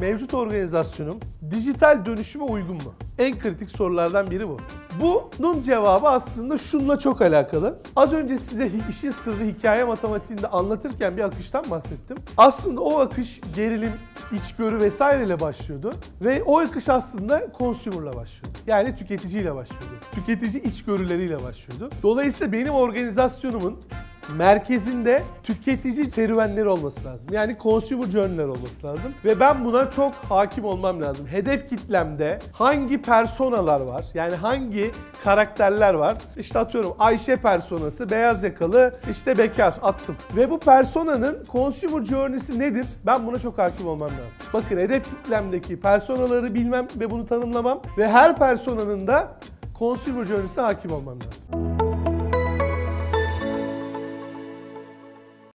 mevcut organizasyonum dijital dönüşüme uygun mu? En kritik sorulardan biri bu. Bunun cevabı aslında şununla çok alakalı. Az önce size işin sırrı hikaye matematiğinde anlatırken bir akıştan bahsettim. Aslında o akış gerilim, içgörü vesaireyle başlıyordu. Ve o akış aslında consumer'la başlıyordu. Yani tüketiciyle başlıyordu. Tüketici içgörüleriyle başlıyordu. Dolayısıyla benim organizasyonumun merkezinde tüketici serüvenleri olması lazım. Yani consumer journey'ler olması lazım. Ve ben buna çok hakim olmam lazım. Hedef kitlemde hangi personalar var? Yani hangi karakterler var? İşte atıyorum Ayşe personası, beyaz yakalı, işte bekar attım. Ve bu personanın consumer journey'si nedir? Ben buna çok hakim olmam lazım. Bakın hedef kitlemdeki personaları bilmem ve bunu tanımlamam ve her personanın da consumer journey'sine hakim olmam lazım.